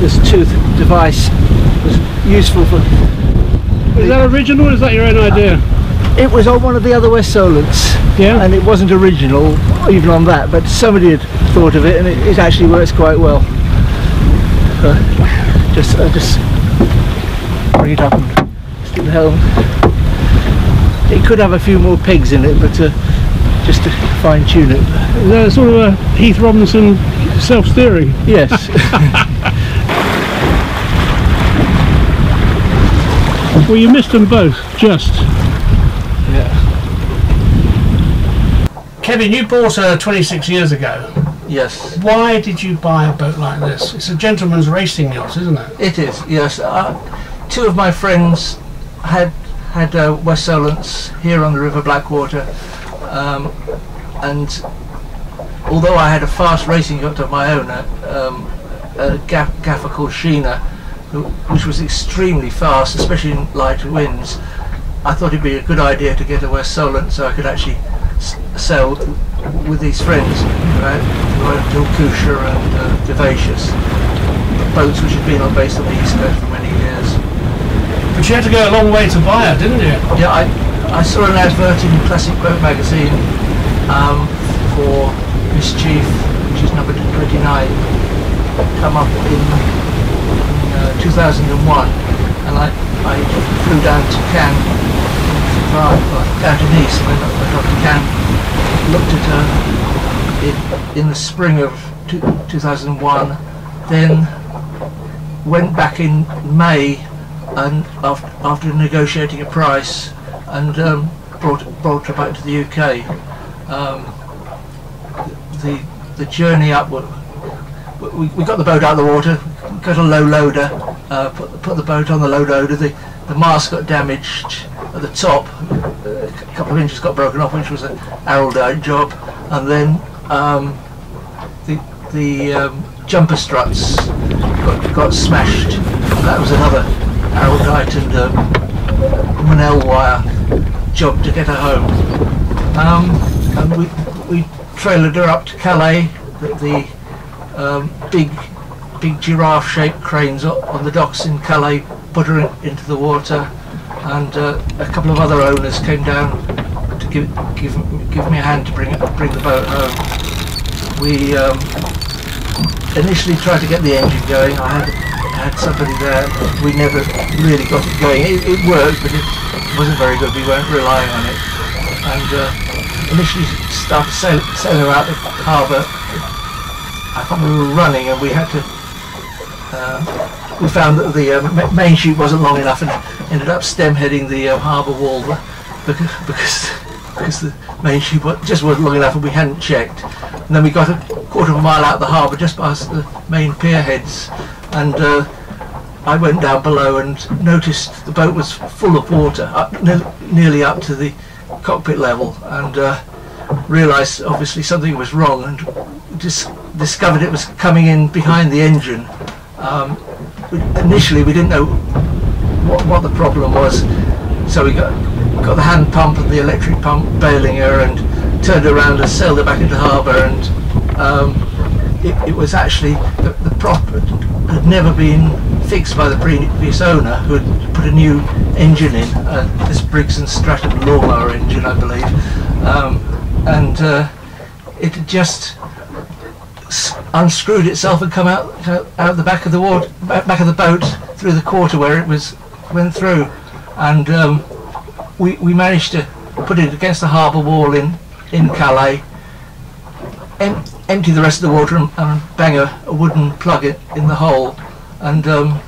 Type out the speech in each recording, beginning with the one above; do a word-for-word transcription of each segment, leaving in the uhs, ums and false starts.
This tooth device was useful for... Is that original or is that your own idea? Uh, it was on one of the other West Solents, yeah, and it wasn't original even on that, but somebody had thought of it, and it, it actually works quite well. Uh, just, uh, just bring it up and stick the helm. It could have a few more pegs in it, but uh, just to fine tune it. Is that sort of a Heath Robinson self-steering? Yes. Well, you missed them both, just. Yeah. Kevin, you bought her twenty-six years ago. Yes. Why did you buy a boat like this? It's a gentleman's racing yacht, isn't it? It is, yes. Uh, two of my friends had had uh, West Solents here on the River Blackwater, um, and although I had a fast racing yacht of my own, um, a gaff gaffer called Sheena, which was extremely fast, especially in light winds, I thought it'd be a good idea to get a West Solent so I could actually s sail with these friends, right? Dilkusha and uh, Vivacious, boats which had been on base on the East Coast for many years. But you had to go a long way to buy her, didn't you? Yeah, I, I saw an advert in Classic Boat magazine um, for Mischief, which is number twenty-nine, come up in two thousand one, and I, I flew down to Cannes, well, down to Nice, and I went up to Cannes, looked at her in, in the spring of two thousand one, then went back in May, and after, after negotiating a price, and um, brought, brought her back to the U K. Um, the, the journey upward, we, we got the boat out of the water, got a low loader, uh, put, put the boat on the low loader, the, the mast got damaged at the top, a couple of inches got broken off, which was an Araldite job, and then um, the, the um, jumper struts got, got smashed, and that was another Araldite and um, Monel wire job to get her home. Um, and we, we trailered her up to Calais, the, the um, big big giraffe-shaped cranes on the docks in Calais put her in, into the water, and uh, a couple of other owners came down to give give, give me a hand to bring bring the boat home. We um, initially tried to get the engine going. I had, had somebody there. We never really got it going. It, it worked, but it wasn't very good. We weren't relying on it, and uh, initially started sailing sail her out the harbour. I think we were running, and we had to. Uh, we found that the uh, main sheet wasn't long enough, and ended up stem heading the uh, harbour wall because, because because the main sheet just wasn't long enough, and we hadn't checked. And then we got a quarter of a mile out of the harbour, just past the main pier heads, and uh, I went down below and noticed the boat was full of water, up, ne nearly up to the cockpit level, and uh, realised obviously something was wrong, and just discovered it was coming in behind the engine. Um, we, initially we didn't know what, what the problem was, so we got, got the hand pump and the electric pump bailing her, and turned around and sailed her back into harbour, and um, it, it was actually the, the prop had never been fixed by the previous owner, who had put a new engine in, uh, this Briggs and Stratton lawnmower engine I believe, um, and uh, it had just unscrewed itself and come out out the back of the water, back of the boat, through the quarter where it was went through, and um, we we managed to put it against the harbour wall in in Calais, em empty the rest of the water and, and bang a, a wooden plug it in the hole, and um,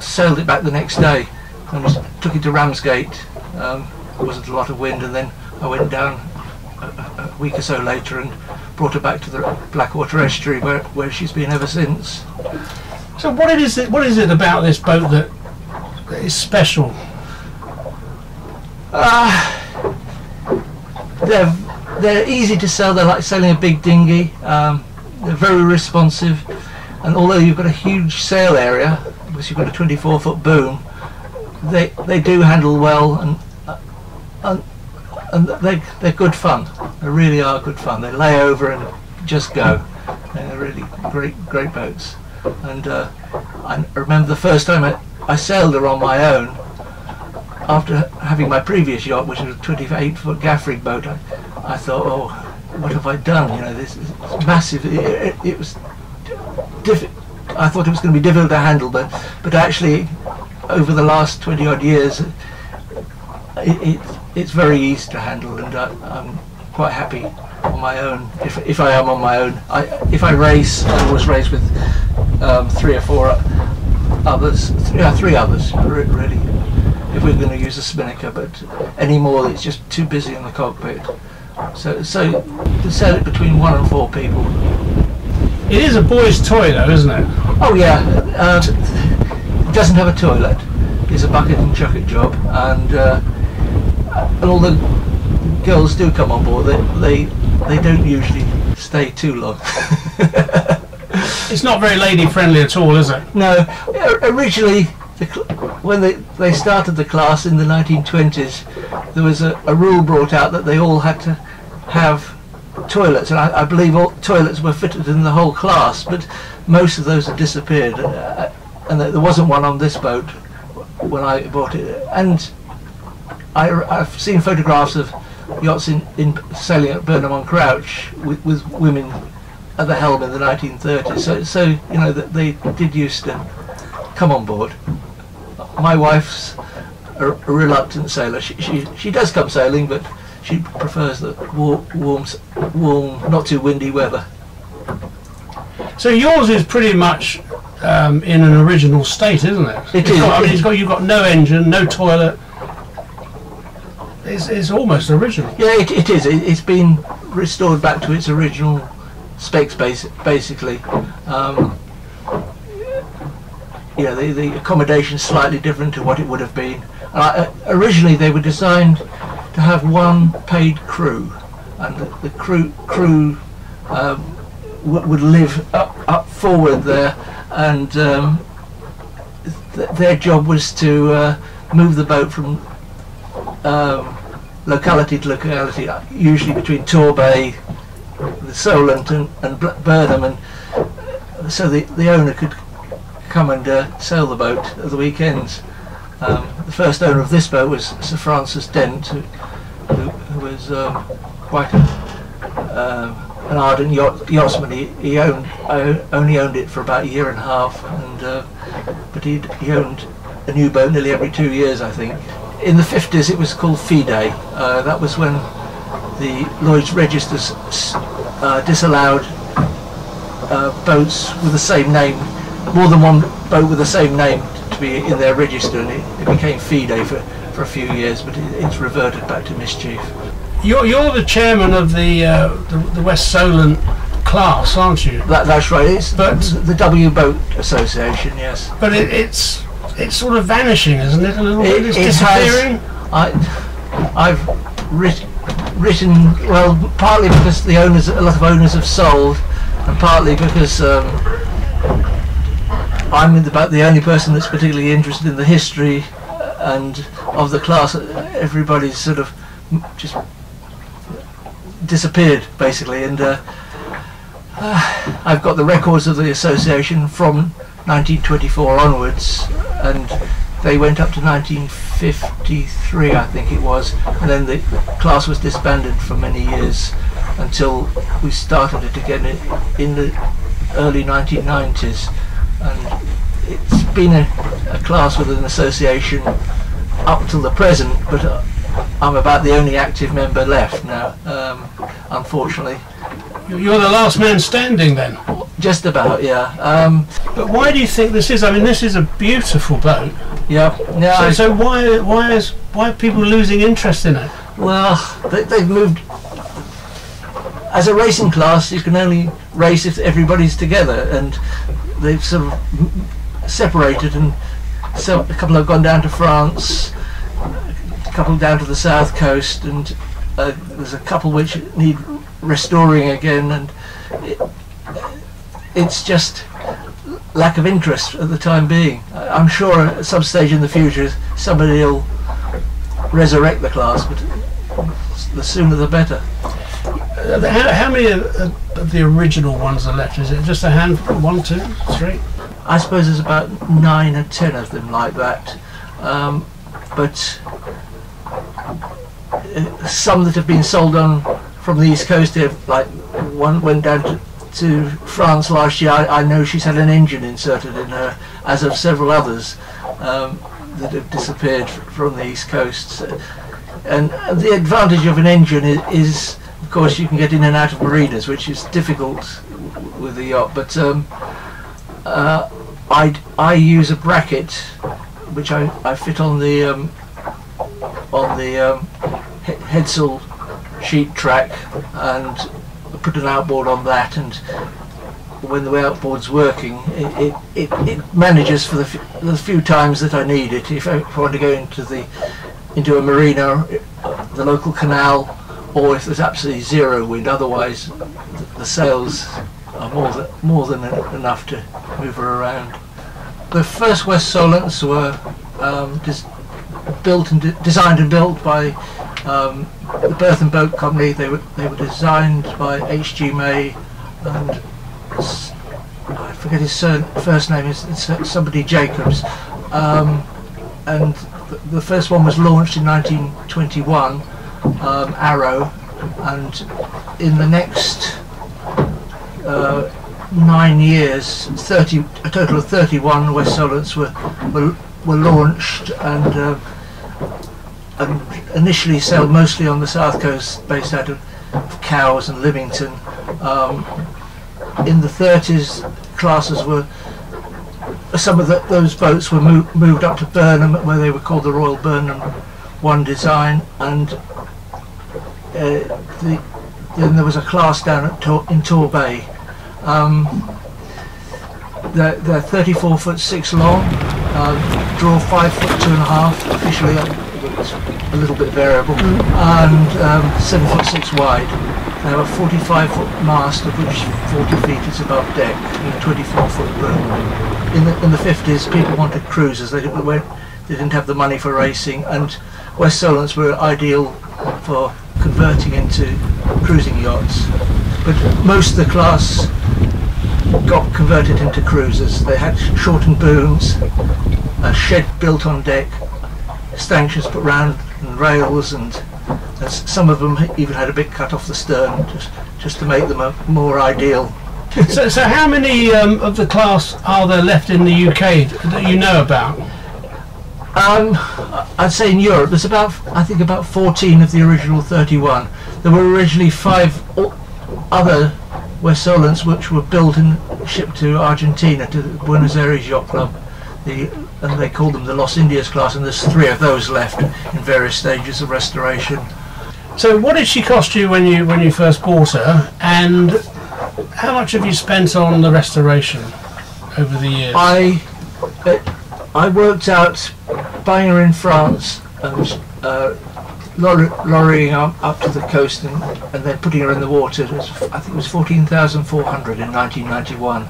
sailed it back the next day and took it to Ramsgate. Um, there wasn't a lot of wind, and then I went down a, a week or so later and brought her back to the Blackwater estuary, where, where she's been ever since. So what it is that, what is it about this boat that is special? Uh, they're, they're easy to sail. They're like sailing a big dinghy. Um, they're very responsive, and although you've got a huge sail area, because you've got a twenty-four foot boom, they they do handle well, and and, and they they're good fun. They really are good fun. They lay over and just go. They're really great great boats. And uh, I remember the first time I, I sailed her on my own, after having my previous yacht, which was a twenty-eight foot gaff rig boat. I, I thought, oh, what have I done? You know, this is massive. It, it, it was diff I thought it was going to be difficult to handle, but but actually, over the last twenty odd years, it, it it's very easy to handle, and I, I'm quite happy on my own. If if I am on my own, I if I race, I always race with um, three or four others. Yeah, three others really. If we're going to use a spinnaker, but anymore it's just too busy in the cockpit. So so to sell it between one and four people. It is a boy's toy though, isn't it? Oh yeah, uh, it doesn't have a toilet. It's a bucket and chuck it job, and uh, and all the girls do come on board. They they they don't usually stay too long. It's not very lady friendly at all, is it? No. Originally, the when they, they started the class in the nineteen twenties, there was a, a rule brought out that they all had to have toilets, and I, I believe all toilets were fitted in the whole class, but most of those have disappeared, uh, and there wasn't one on this boat when I bought it. And I, I've seen photographs of yachts in, in sailing at Burnham-on-Crouch with, with women at the helm in the nineteen thirties, so, so you know, that they did used to come on board. My wife's a reluctant sailor. She she, she does come sailing, but she prefers the warm, warm, warm, not too windy weather. So yours is pretty much um, in an original state, isn't it? It is. I mean, it's got, you've got no engine, no toilet. It's, it's almost original. Yeah, it, it is. It, it's been restored back to its original specs, basi basically. Um, Yeah, the, the accommodation is slightly different to what it would have been. Uh, originally, they were designed to have one paid crew, and the, the crew crew um, would live up, up forward there, and um, th their job was to uh, move the boat from um, locality to locality, usually between Tor Bay, the Solent, and, and Burnham, and so the, the owner could come and uh, sail the boat at the weekends. Um, the first owner of this boat was Sir Francis Dent, who, who, who was um, quite a, uh, an ardent yacht, yachtsman. He, he owned, uh, only owned it for about a year and a half, and uh, but he'd, he owned a new boat nearly every two years, I think. In the fifties, it was called FIDE. Uh, that was when the Lloyd's Registers uh, disallowed uh, boats with the same name, more than one boat with the same name, to be in their register, and it, it became FIDE for, for a few years, but it, it's reverted back to Mischief. You're, you're the chairman of the, uh, the the West Solent class, aren't you? That, that's right. It's but the W Boat Association, yes. But it, it's it's sort of vanishing, isn't it? A little it, bit. It's it disappearing. Has, I I've writ, written well, partly because the owners, a lot of owners have sold, and partly because. Um, I'm about the only person that's particularly interested in the history and of the class. Everybody's sort of just disappeared, basically, and uh, uh, I've got the records of the association from nineteen twenty-four onwards, and they went up to nineteen fifty-three, I think it was, and then the class was disbanded for many years until we started it again in the early nineteen nineties. And it's been a, a class with an association up till the present, but uh, I'm about the only active member left now, um, unfortunately. You're the last man standing then? Just about, yeah. Um, but why do you think this is? I mean, this is a beautiful boat. Yeah. No, so, I, so why why is why are people losing interest in it? Well, they, they've moved. As a racing class, you can only race if everybody's together, and they've sort of separated, and so a couple have gone down to France, a couple down to the south coast, and uh, there's a couple which need restoring again, and it, it's just lack of interest at the time being. I'm sure at some stage in the future somebody will resurrect the class, but the sooner the better. How, how many of the original ones are left? Is it just a handful? One, two, three? I suppose there's about nine or ten of them like that, um, but some that have been sold on from the East Coast here, like one went down to, to France last year. I, I know she's had an engine inserted in her, as have several others um, that have disappeared from the East Coast. So, and the advantage of an engine is, is of course you can get in and out of marinas, which is difficult with the yacht, but um, uh, I, I use a bracket which I, I fit on the um, on the um, he headsail sheet track, and put an outboard on that, and when the outboard's working it, it, it, it manages for the, f the few times that I need it. If I, if I want to go into the into a marina, the local canal, or if there's absolutely zero wind, otherwise the sails are more than, more than enough to move her around. The first West Solents were um, built and de designed and built by um, the Berth and Boat Company. They were they were designed by H G May, and I forget his first name, is it's somebody Jacobs, um, and th the first one was launched in nineteen twenty-one. Um, Arrow, and in the next uh, nine years, thirty a total of thirty-one West Solents were, were were launched, and, uh, and initially sailed mostly on the south coast, based out of Cowes and Lymington. Um, in the thirties, classes were some of the, those boats were mo moved up to Burnham, where they were called the Royal Burnham One design, and Uh, the, then there was a class down at Tor, in Torbay. Um, they're, they're thirty-four foot six long, uh, draw five foot two and a half, officially a little bit variable, and um, seven foot six wide. They have a forty-five foot mast, of which forty feet is above deck, and a twenty-four foot boom. In the, in the fifties, people wanted cruisers. They didn't, they didn't have the money for racing, and West Solents were ideal for converting into cruising yachts, but most of the class got converted into cruisers. They had shortened booms, a shed built on deck, stanchions put round and rails, and, and some of them even had a bit cut off the stern just, just to make them a more ideal. So, so how many um, of the class are there left in the U K that you know about? Um, I'd say in Europe there's about, I think about fourteen of the original thirty-one. There were originally five other West Solents which were built and shipped to Argentina, to the Buenos Aires Yacht Club, the, and they called them the Los Indias class, and there's three of those left in various stages of restoration. So what did she cost you when you when you first bought her, and how much have you spent on the restoration over the years? I, uh, I worked out buying her in France and uh, lorry, lorrying up, up to the coast, and, and then putting her in the water. It was, I think it was fourteen thousand four hundred in nineteen ninety-one.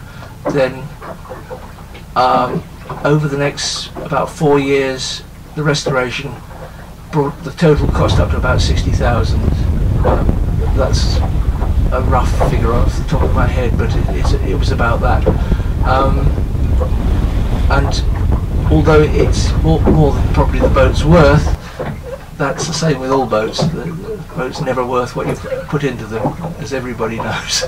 Then um, over the next about four years, the restoration brought the total cost up to about sixty thousand. Um, that's a rough figure off the top of my head, but it, it, it was about that. Um, and although it's more, more than probably the boat's worth, that's the same with all boats. The, the boat's never worth what you put into them, as everybody knows.